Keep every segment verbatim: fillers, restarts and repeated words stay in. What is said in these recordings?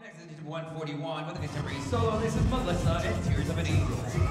Up next is edition one forty-one with a contemporary solo. This is Melissa and Tears of an Angel.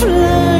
Fly.